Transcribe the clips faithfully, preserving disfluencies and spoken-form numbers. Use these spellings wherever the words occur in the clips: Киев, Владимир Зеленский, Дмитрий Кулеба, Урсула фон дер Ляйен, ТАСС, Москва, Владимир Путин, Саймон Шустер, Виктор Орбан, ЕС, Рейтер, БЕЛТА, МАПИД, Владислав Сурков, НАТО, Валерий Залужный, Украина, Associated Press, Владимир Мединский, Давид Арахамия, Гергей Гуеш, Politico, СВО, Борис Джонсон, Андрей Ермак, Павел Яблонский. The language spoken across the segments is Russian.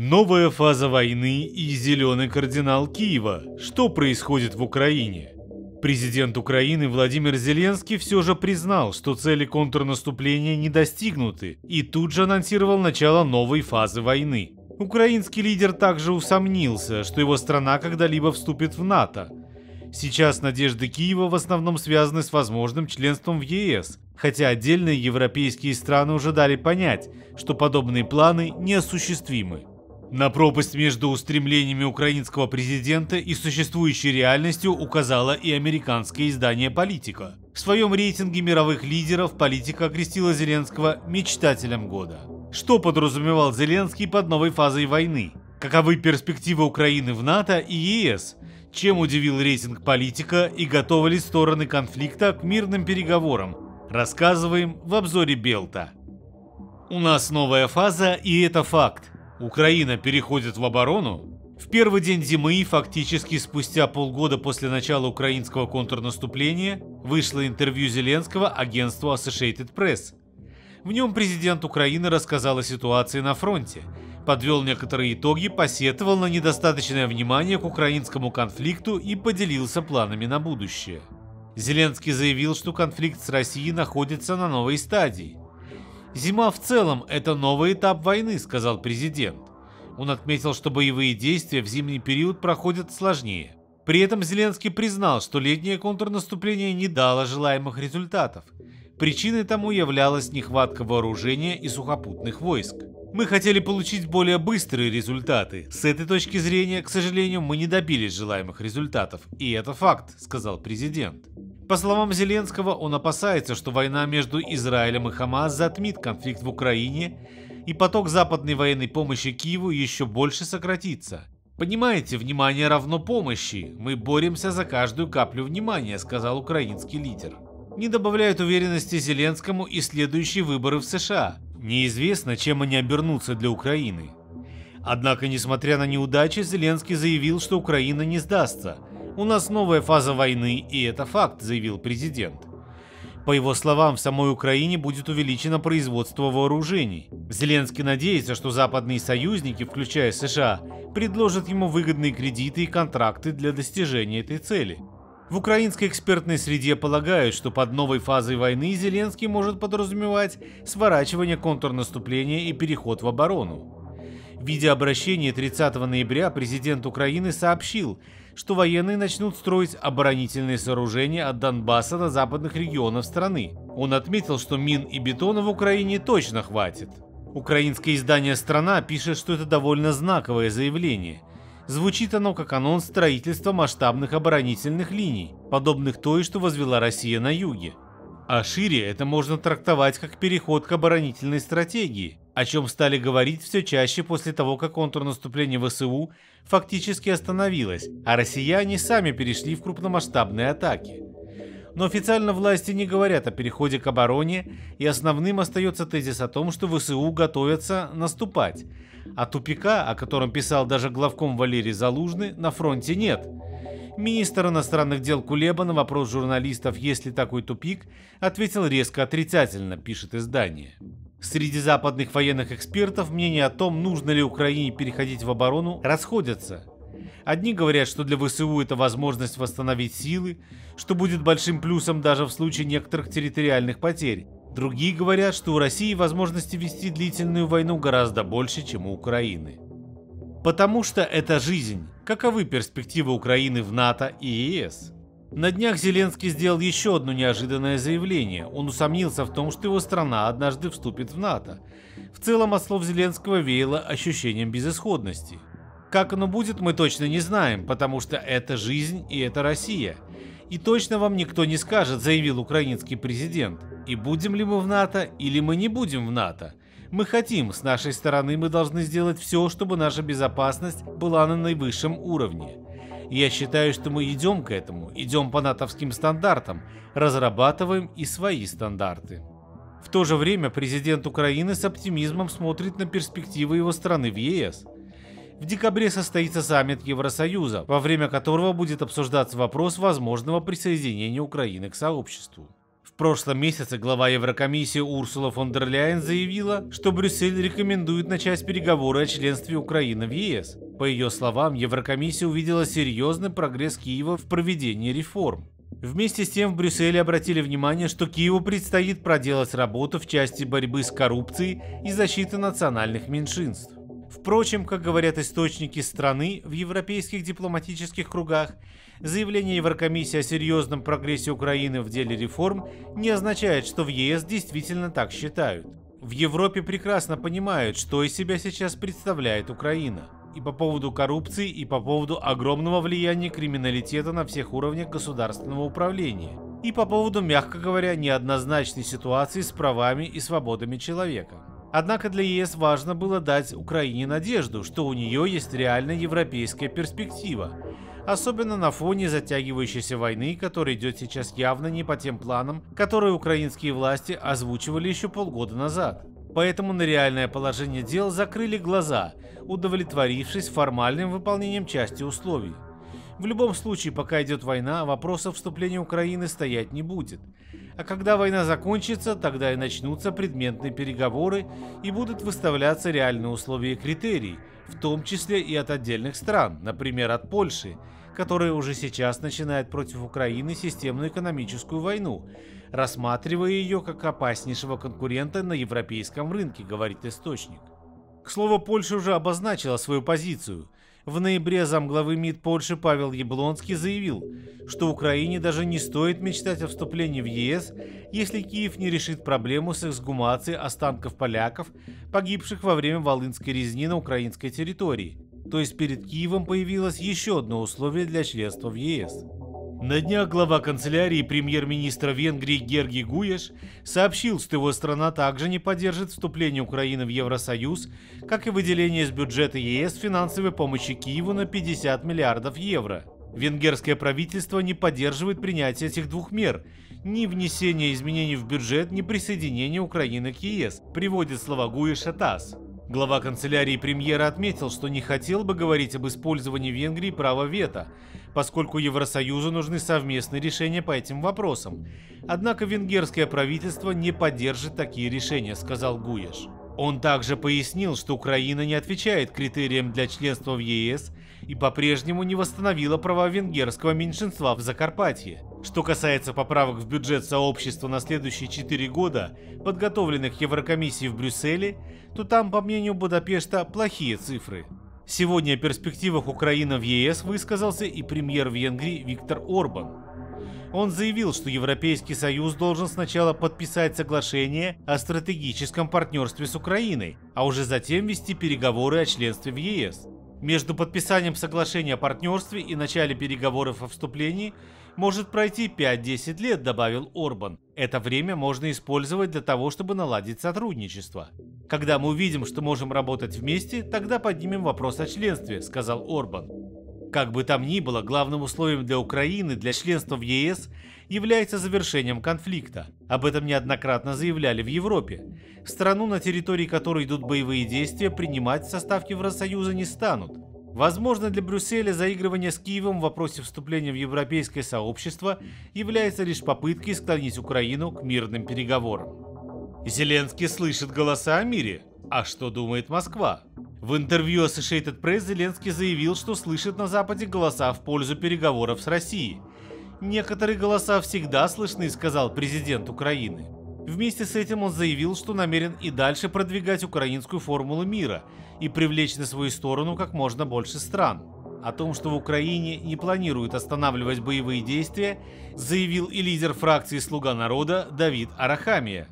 Новая фаза войны и зеленый кардинал Киева. Что происходит в Украине? Президент Украины Владимир Зеленский все же признал, что цели контрнаступления не достигнуты, и тут же анонсировал начало новой фазы войны. Украинский лидер также усомнился, что его страна когда-либо вступит в НАТО. Сейчас надежды Киева в основном связаны с возможным членством в Е С, хотя отдельные европейские страны уже дали понять, что подобные планы неосуществимы. На пропасть между устремлениями украинского президента и существующей реальностью указало и американское издание «Politico». В своем рейтинге мировых лидеров «Politico» окрестила Зеленского «мечтателем года». Что подразумевал Зеленский под новой фазой войны? Каковы перспективы Украины в НАТО и Е С? Чем удивил рейтинг «Politico» и готовы ли стороны конфликта к мирным переговорам? Рассказываем в обзоре «БЕЛТА». У нас новая фаза, и это факт. Украина переходит в оборону? В первый день зимы, фактически спустя полгода после начала украинского контрнаступления, вышло интервью Зеленского агентству Associated Press. В нем президент Украины рассказал о ситуации на фронте, подвел некоторые итоги, посетовал на недостаточное внимание к украинскому конфликту и поделился планами на будущее. Зеленский заявил, что конфликт с Россией находится на новой стадии. «Зима в целом – это новый этап войны», – сказал президент. Он отметил, что боевые действия в зимний период проходят сложнее. При этом Зеленский признал, что летнее контрнаступление не дало желаемых результатов. Причиной тому являлась нехватка вооружения и сухопутных войск. «Мы хотели получить более быстрые результаты. С этой точки зрения, к сожалению, мы не добились желаемых результатов. И это факт», – сказал президент. По словам Зеленского, он опасается, что война между Израилем и Хамас затмит конфликт в Украине, и поток западной военной помощи Киеву еще больше сократится. «Понимаете, внимание равно помощи. Мы боремся за каждую каплю внимания», — сказал украинский лидер. Не добавляют уверенности Зеленскому и следующие выборы в С Ш А. Неизвестно, чем они обернутся для Украины. Однако, несмотря на неудачи, Зеленский заявил, что Украина не сдастся. «У нас новая фаза войны, и это факт», – заявил президент. По его словам, в самой Украине будет увеличено производство вооружений. Зеленский надеется, что западные союзники, включая С Ш А, предложат ему выгодные кредиты и контракты для достижения этой цели. В украинской экспертной среде полагают, что под новой фазой войны Зеленский может подразумевать сворачивание контрнаступления и переход в оборону. В виде обращения тридцатого ноября президент Украины сообщил, что военные начнут строить оборонительные сооружения от Донбасса до западных регионов страны. Он отметил, что мин и бетона в Украине точно хватит. Украинское издание «Страна» пишет, что это довольно знаковое заявление. Звучит оно как анонс строительства масштабных оборонительных линий, подобных той, что возвела Россия на юге. А шире это можно трактовать как переход к оборонительной стратегии, о чем стали говорить все чаще после того, как контрнаступление В С У фактически остановилось, а россияне сами перешли в крупномасштабные атаки. Но официально власти не говорят о переходе к обороне, и основным остается тезис о том, что В С У готовятся наступать. А тупика, о котором писал даже главком Валерий Залужный, на фронте нет. Министр иностранных дел Кулеба на вопрос журналистов «Есть ли такой тупик?» ответил резко отрицательно, пишет издание. Среди западных военных экспертов мнения о том, нужно ли Украине переходить в оборону, расходятся. Одни говорят, что для В С У это возможность восстановить силы, что будет большим плюсом даже в случае некоторых территориальных потерь. Другие говорят, что у России возможности вести длительную войну гораздо больше, чем у Украины. Потому что это жизнь. Каковы перспективы Украины в НАТО и Е С? На днях Зеленский сделал еще одно неожиданное заявление. Он усомнился в том, что его страна однажды вступит в НАТО. В целом от слов Зеленского веяло ощущением безысходности. Как оно будет, мы точно не знаем, потому что это жизнь и это Россия. И точно вам никто не скажет, заявил украинский президент. И будем ли мы в НАТО, или мы не будем в НАТО? Мы хотим, с нашей стороны мы должны сделать все, чтобы наша безопасность была на наивысшем уровне. Я считаю, что мы идем к этому, идем по натовским стандартам, разрабатываем и свои стандарты. В то же время президент Украины с оптимизмом смотрит на перспективы его страны в Е С. В декабре состоится саммит Евросоюза, во время которого будет обсуждаться вопрос возможного присоединения Украины к сообществу. В прошлом месяце глава Еврокомиссии Урсула фон дер Ляйен заявила, что Брюссель рекомендует начать переговоры о членстве Украины в ЕС. По ее словам, Еврокомиссия увидела серьезный прогресс Киева в проведении реформ. Вместе с тем в Брюсселе обратили внимание, что Киеву предстоит проделать работу в части борьбы с коррупцией и защиты национальных меньшинств. Впрочем, как говорят источники страны в европейских дипломатических кругах, заявление Еврокомиссии о серьезном прогрессе Украины в деле реформ не означает, что в ЕС действительно так считают. В Европе прекрасно понимают, что из себя сейчас представляет Украина. И по поводу коррупции, и по поводу огромного влияния криминалитета на всех уровнях государственного управления. И по поводу, мягко говоря, неоднозначной ситуации с правами и свободами человека. Однако для ЕС важно было дать Украине надежду, что у нее есть реально европейская перспектива. Особенно на фоне затягивающейся войны, которая идет сейчас явно не по тем планам, которые украинские власти озвучивали еще полгода назад. Поэтому на реальное положение дел закрыли глаза, удовлетворившись формальным выполнением части условий. В любом случае, пока идет война, вопрос о вступлении Украины стоять не будет. А когда война закончится, тогда и начнутся предметные переговоры и будут выставляться реальные условия и критерии, в том числе и от отдельных стран, например, от Польши, которая уже сейчас начинает против Украины системную экономическую войну, рассматривая ее как опаснейшего конкурента на европейском рынке, говорит источник. К слову, Польша уже обозначила свою позицию. В ноябре замглавы МИД Польши Павел Яблонский заявил, что Украине даже не стоит мечтать о вступлении в ЕС, если Киев не решит проблему с эксгумацией останков поляков, погибших во время Волынской резни на украинской территории. То есть перед Киевом появилось еще одно условие для членства в ЕС. На днях глава канцелярии премьер-министра Венгрии Гергей Гуеш сообщил, что его страна также не поддержит вступление Украины в Евросоюз, как и выделение из бюджета ЕС финансовой помощи Киеву на пятьдесят миллиардов евро. Венгерское правительство не поддерживает принятие этих двух мер, ни внесение изменений в бюджет, ни присоединение Украины к ЕС, приводит слова Гуеша ТАСС. Глава канцелярии премьера отметил, что не хотел бы говорить об использовании Венгрии права вето, поскольку Евросоюзу нужны совместные решения по этим вопросам. Однако венгерское правительство не поддержит такие решения, сказал Гуеш. Он также пояснил, что Украина не отвечает критериям для членства в ЕС и по-прежнему не восстановила права венгерского меньшинства в Закарпатье. Что касается поправок в бюджет сообщества на следующие четыре года, подготовленных Еврокомиссией в Брюсселе, то там, по мнению Будапешта, плохие цифры. Сегодня о перспективах Украины в ЕС высказался и премьер Венгрии Виктор Орбан. Он заявил, что Европейский Союз должен сначала подписать соглашение о стратегическом партнерстве с Украиной, а уже затем вести переговоры о членстве в ЕС. Между подписанием соглашения о партнерстве и начале переговоров о вступлении может пройти пять-десять лет, добавил Орбан. Это время можно использовать для того, чтобы наладить сотрудничество. Когда мы увидим, что можем работать вместе, тогда поднимем вопрос о членстве, сказал Орбан. Как бы там ни было, главным условием для Украины для членства в ЕС является завершением конфликта. Об этом неоднократно заявляли в Европе. Страну, на территории которой идут боевые действия, принимать в состав Евросоюза не станут. Возможно, для Брюсселя заигрывание с Киевом в вопросе вступления в европейское сообщество является лишь попыткой склонить Украину к мирным переговорам. Зеленский слышит голоса о мире. А что думает Москва? В интервью Associated Press Зеленский заявил, что слышит на Западе голоса в пользу переговоров с Россией. «Некоторые голоса всегда слышны», — сказал президент Украины. Вместе с этим он заявил, что намерен и дальше продвигать украинскую формулу мира и привлечь на свою сторону как можно больше стран. О том, что в Украине не планируют останавливать боевые действия, заявил и лидер фракции «Слуга народа» Давид Арахамия.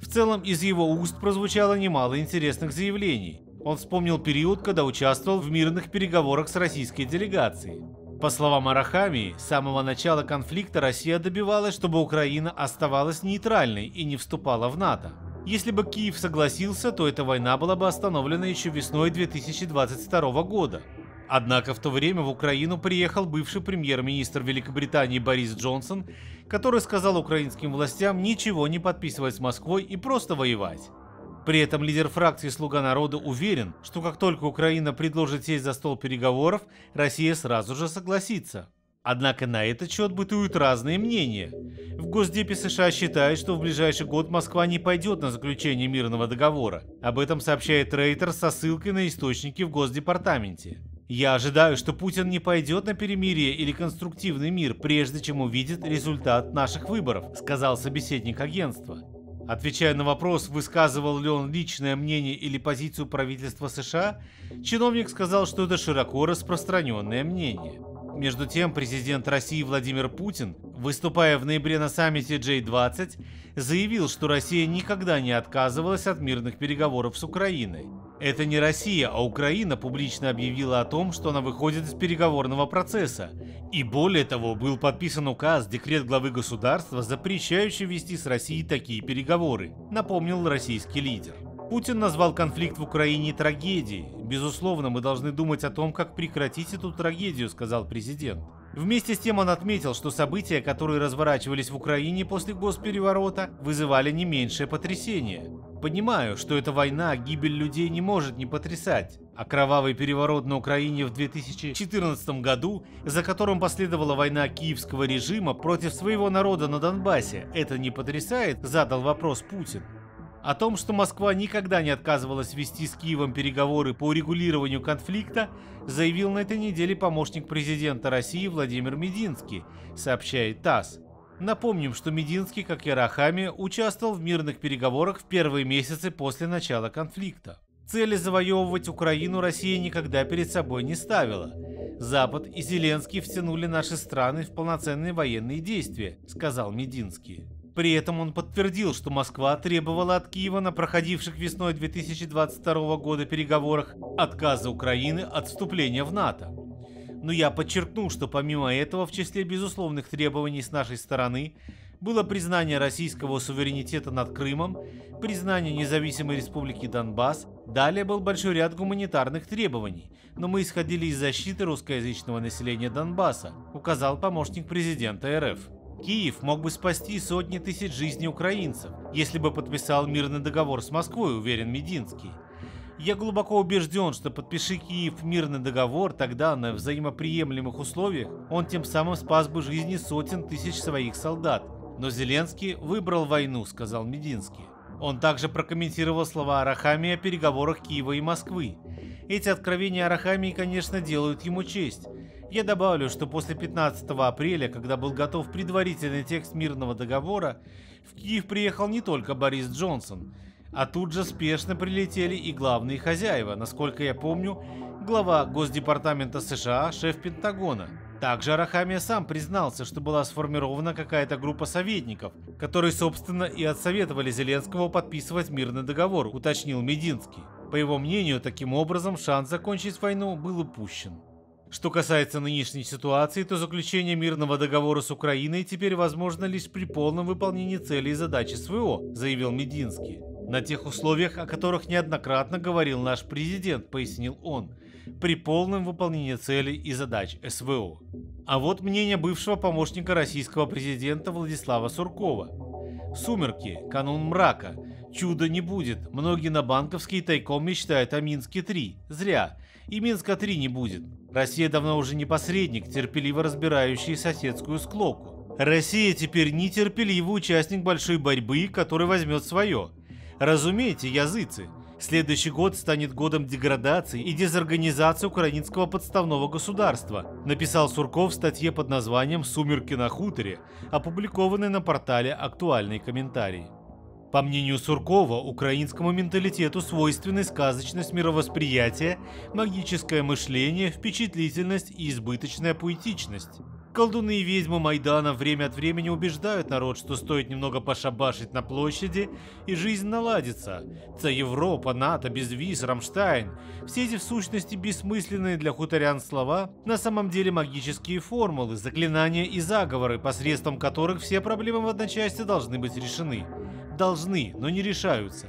В целом из его уст прозвучало немало интересных заявлений. Он вспомнил период, когда участвовал в мирных переговорах с российской делегацией. По словам Арахамии, с самого начала конфликта Россия добивалась, чтобы Украина оставалась нейтральной и не вступала в НАТО. Если бы Киев согласился, то эта война была бы остановлена еще весной две тысячи двадцать второго года. Однако в то время в Украину приехал бывший премьер-министр Великобритании Борис Джонсон, который сказал украинским властям ничего не подписывать с Москвой и просто воевать. При этом лидер фракции «Слуга народа» уверен, что как только Украина предложит сесть за стол переговоров, Россия сразу же согласится. Однако на этот счет бытуют разные мнения. В Госдепе США считают, что в ближайший год Москва не пойдет на заключение мирного договора. Об этом сообщает Рейтер со ссылкой на источники в Госдепартаменте. «Я ожидаю, что Путин не пойдет на перемирие или конструктивный мир, прежде чем увидит результат наших выборов», – сказал собеседник агентства. Отвечая на вопрос, высказывал ли он личное мнение или позицию правительства США, чиновник сказал, что это широко распространенное мнение. Между тем, президент России Владимир Путин, выступая в ноябре на саммите джи двадцать, заявил, что Россия никогда не отказывалась от мирных переговоров с Украиной. Это не Россия, а Украина публично объявила о том, что она выходит из переговорного процесса. И более того, был подписан указ, декрет главы государства, запрещающий вести с Россией такие переговоры, напомнил российский лидер. Путин назвал конфликт в Украине трагедией. «Безусловно, мы должны думать о том, как прекратить эту трагедию», — сказал президент. Вместе с тем он отметил, что события, которые разворачивались в Украине после госпереворота, вызывали не меньшее потрясение. «Понимаю, что эта война, гибель людей не может не потрясать, а кровавый переворот на Украине в две тысячи четырнадцатом году, за которым последовала война киевского режима против своего народа на Донбассе, это не потрясает?» – задал вопрос Путин. О том, что Москва никогда не отказывалась вести с Киевом переговоры по урегулированию конфликта, заявил на этой неделе помощник президента России Владимир Мединский, сообщает ТАСС. Напомним, что Мединский, как и Арахамия, участвовал в мирных переговорах в первые месяцы после начала конфликта. Цели завоевывать Украину Россия никогда перед собой не ставила. «Запад и Зеленский втянули наши страны в полноценные военные действия», – сказал Мединский. При этом он подтвердил, что Москва требовала от Киева на проходивших весной две тысячи двадцать второго года переговорах отказа Украины от вступления в НАТО. Но я подчеркну, что помимо этого в числе безусловных требований с нашей стороны было признание российского суверенитета над Крымом, признание независимой республики Донбасс, далее был большой ряд гуманитарных требований, но мы исходили из защиты русскоязычного населения Донбасса, указал помощник президента РФ. Киев мог бы спасти сотни тысяч жизней украинцев, если бы подписал мирный договор с Москвой, уверен Мединский. Я глубоко убежден, что подпиши Киев мирный договор, тогда на взаимоприемлемых условиях он тем самым спас бы жизни сотен тысяч своих солдат. Но Зеленский выбрал войну, сказал Мединский. Он также прокомментировал слова Арахамии о переговорах Киева и Москвы. Эти откровения Арахамии, конечно, делают ему честь. Я добавлю, что после пятнадцатого апреля, когда был готов предварительный текст мирного договора, в Киев приехал не только Борис Джонсон, а тут же спешно прилетели и главные хозяева, насколько я помню, глава Госдепартамента США, шеф Пентагона. Также Арахамия сам признался, что была сформирована какая-то группа советников, которые, собственно, и отсоветовали Зеленского подписывать мирный договор, уточнил Мединский. По его мнению, таким образом шанс закончить войну был упущен. Что касается нынешней ситуации, то заключение мирного договора с Украиной теперь возможно лишь при полном выполнении целей и задачи СВО, заявил Мединский. На тех условиях, о которых неоднократно говорил наш президент, пояснил он, при полном выполнении целей и задач СВО. А вот мнение бывшего помощника российского президента Владислава Суркова. «Сумерки, канун мрака, чуда не будет, многие на банковские тайком мечтают о Минске три, зря, и Минска три не будет. Россия давно уже не посредник, терпеливо разбирающий соседскую склоку. Россия теперь нетерпеливый участник большой борьбы, который возьмет свое. Разумеете, языцы, следующий год станет годом деградации и дезорганизации украинского подставного государства», написал Сурков в статье под названием «Сумерки на хуторе», опубликованной на портале «Актуальные комментарии». По мнению Суркова, украинскому менталитету свойственны сказочность мировосприятия, магическое мышление, впечатлительность и избыточная поэтичность. Колдуны и ведьмы Майдана время от времени убеждают народ, что стоит немного пошабашить на площади, и жизнь наладится. Це Европа, НАТО, безвиз, Рамштайн. Все эти в сущности бессмысленные для хуторян слова на самом деле магические формулы, заклинания и заговоры, посредством которых все проблемы в одночасье должны быть решены. Должны, но не решаются.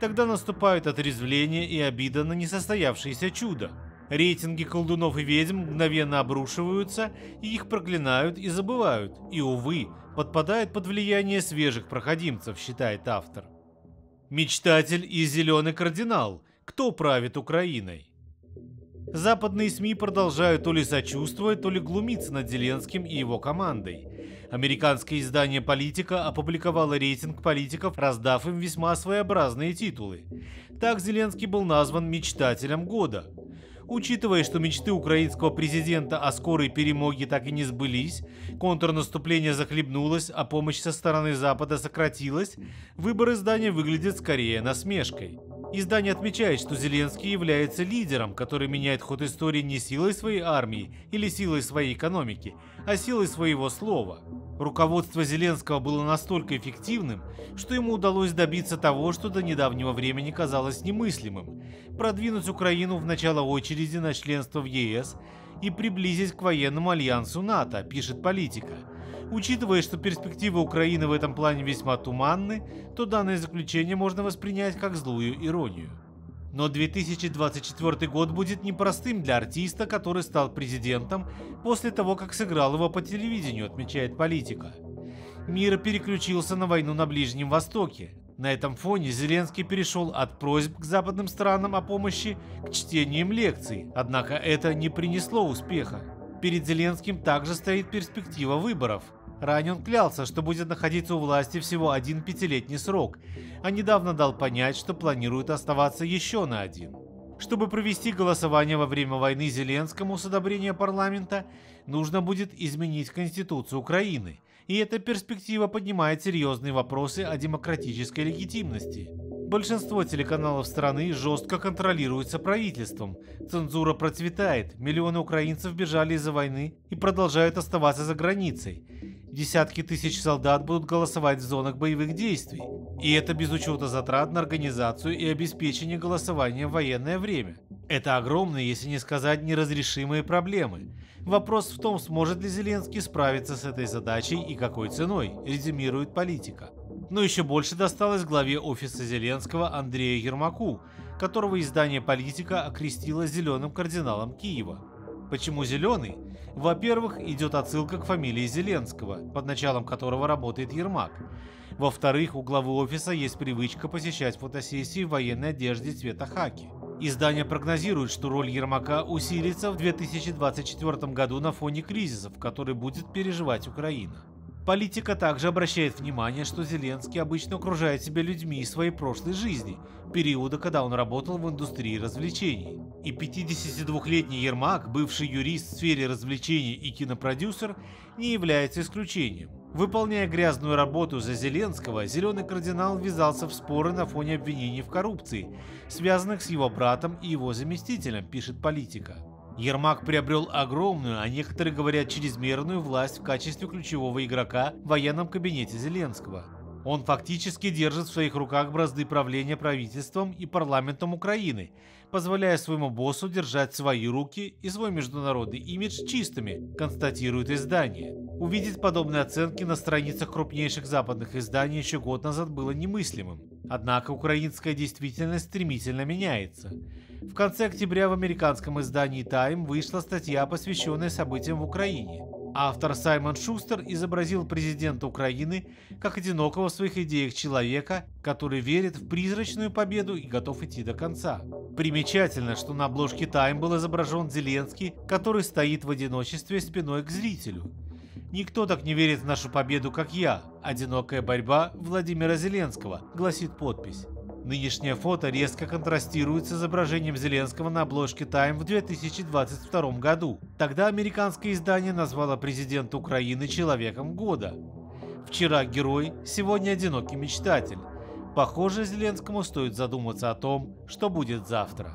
Тогда наступают отрезвление и обида на несостоявшееся чудо. Рейтинги колдунов и ведьм мгновенно обрушиваются, и их проклинают и забывают, и, увы, подпадают под влияние свежих проходимцев, считает автор. Мечтатель и зеленый кардинал. Кто правит Украиной? западные СМИ продолжают то ли сочувствовать, то ли глумиться над Зеленским и его командой. Американское издание «Politico» опубликовало рейтинг политиков, раздав им весьма своеобразные титулы. Так Зеленский был назван «Мечтателем года». Учитывая, что мечты украинского президента о скорой перемоге так и не сбылись, контрнаступление захлебнулось, а помощь со стороны Запада сократилась, выбор издания выглядит скорее насмешкой. Издание отмечает, что Зеленский является лидером, который меняет ход истории не силой своей армии или силой своей экономики, а силой своего слова. Руководство Зеленского было настолько эффективным, что ему удалось добиться того, что до недавнего времени казалось немыслимым – продвинуть Украину в начало очереди на членство в Е С и приблизить к военному альянсу НАТО, пишет «Политика». Учитывая, что перспективы Украины в этом плане весьма туманны, то данное заключение можно воспринять как злую иронию. Но две тысячи двадцать четвёртый год будет непростым для артиста, который стал президентом после того, как сыграл его по телевидению, отмечает «Политика». Мир переключился на войну на Ближнем Востоке. На этом фоне Зеленский перешел от просьб к западным странам о помощи к чтениям лекций, однако это не принесло успеха. Перед Зеленским также стоит перспектива выборов. Ранее он клялся, что будет находиться у власти всего один пятилетний срок, а недавно дал понять, что планирует оставаться еще на один. Чтобы провести голосование во время войны Зеленскому с одобрения парламента, нужно будет изменить Конституцию Украины, и эта перспектива поднимает серьезные вопросы о демократической легитимности. Большинство телеканалов страны жестко контролируется правительством, цензура процветает, миллионы украинцев бежали из-за войны и продолжают оставаться за границей. Десятки тысяч солдат будут голосовать в зонах боевых действий. И это без учета затрат на организацию и обеспечение голосования в военное время. Это огромные, если не сказать, неразрешимые проблемы. Вопрос в том, сможет ли Зеленский справиться с этой задачей и какой ценой, резюмирует «Политика». Но еще больше досталось главе офиса Зеленского Андрею Ермаку, которого издание «Политика» окрестило «зеленым кардиналом Киева». Почему «зеленый»? Во-первых, идет отсылка к фамилии Зеленского, под началом которого работает Ермак. Во-вторых, у главы офиса есть привычка посещать фотосессии в военной одежде цвета хаки. Издание прогнозирует, что роль Ермака усилится в две тысячи двадцать четвёртом году на фоне кризисов, которые будет переживать Украина. «Политика» также обращает внимание, что Зеленский обычно окружает себя людьми из своей прошлой жизни, периода, когда он работал в индустрии развлечений. И пятидесятидвухлетний Ермак, бывший юрист в сфере развлечений и кинопродюсер, не является исключением. Выполняя грязную работу за Зеленского, «Зеленый кардинал» ввязался в споры на фоне обвинений в коррупции, связанных с его братом и его заместителем, пишет «Политика». Ермак приобрел огромную, а некоторые говорят, чрезмерную власть в качестве ключевого игрока в военном кабинете Зеленского. Он фактически держит в своих руках бразды правления правительством и парламентом Украины, позволяя своему боссу держать свои руки и свой международный имидж чистыми, констатирует издание. Увидеть подобные оценки на страницах крупнейших западных изданий еще год назад было немыслимым. Однако украинская действительность стремительно меняется. В конце октября в американском издании «Тайм» вышла статья, посвященная событиям в Украине. Автор Саймон Шустер изобразил президента Украины как одинокого в своих идеях человека, который верит в призрачную победу и готов идти до конца. Примечательно, что на обложке «Тайм» был изображен Зеленский, который стоит в одиночестве спиной к зрителю. «Никто так не верит в нашу победу, как я. Одинокая борьба Владимира Зеленского», гласит подпись. Нынешнее фото резко контрастирует с изображением Зеленского на обложке «Тайм» в две тысячи двадцать втором году. Тогда американское издание назвало президента Украины «Человеком года». Вчера герой, сегодня одинокий мечтатель. Похоже, Зеленскому стоит задуматься о том, что будет завтра.